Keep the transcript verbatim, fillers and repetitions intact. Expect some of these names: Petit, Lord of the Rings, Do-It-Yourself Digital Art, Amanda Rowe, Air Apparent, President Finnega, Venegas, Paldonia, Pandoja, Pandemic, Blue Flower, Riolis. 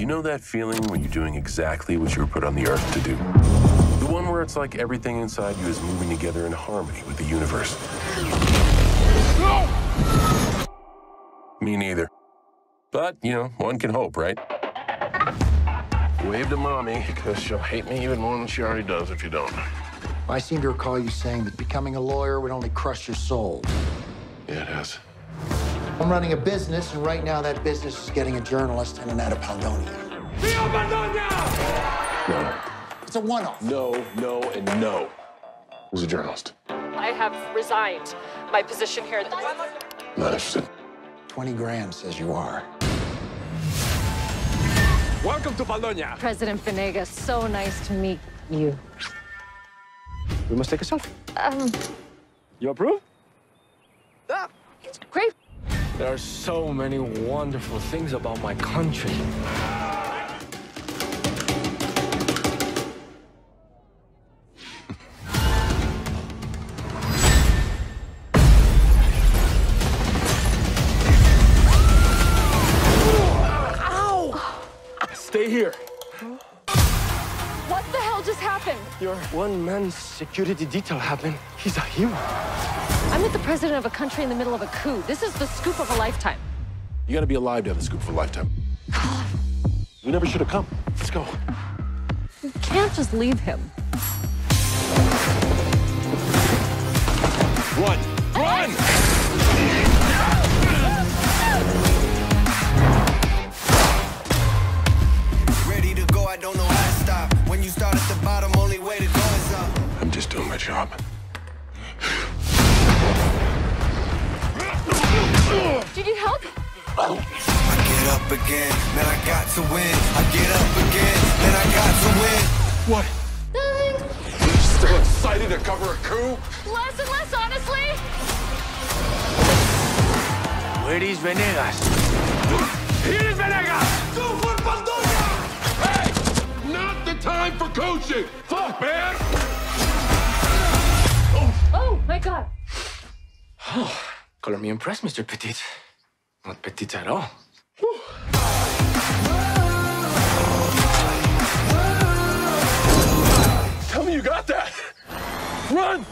You know that feeling when you're doing exactly what you were put on the earth to do? The one where it's like everything inside you is moving together in harmony with the universe. No! Me neither. But, you know, one can hope, right? Wave to Mommy, because she'll hate me even more than she already does if you don't. I seem to recall you saying that becoming a lawyer would only crush your soul. Yeah, it has. I'm running a business, and right now that business is getting a journalist in and out of Paldonia. Pandoja! No. It's a one-off. No, no, and no. Who's a journalist? I have resigned my position here. Not interested. twenty grand says you are. Welcome to Paldonia. President Finnega, so nice to meet you. We must take a selfie. Um... You approve? Ah! It's great. There are so many wonderful things about my country. Stay here. What the hell just happened? Your one-man security detail happened. He's a hero. I'm with the president of a country in the middle of a coup. This is the scoop of a lifetime. You gotta be alive to have the scoop of a lifetime. God. We never should have come. Let's go. You can't just leave him. Run! Run! I'm just doing my job. Do you need help? I get up again, man, I got to win. I get up again, man, I got to win. What? Nothing. You're still excited to cover a coup? Less and less, honestly. Where is Venegas? Here is Venegas! Go for Pandoja! Hey! Not the time for coaching! Fuck, man! Oh, my God. Oh, color me impressed, Mister Petit. Not Petit at all. Whew. Tell me you got that! Run!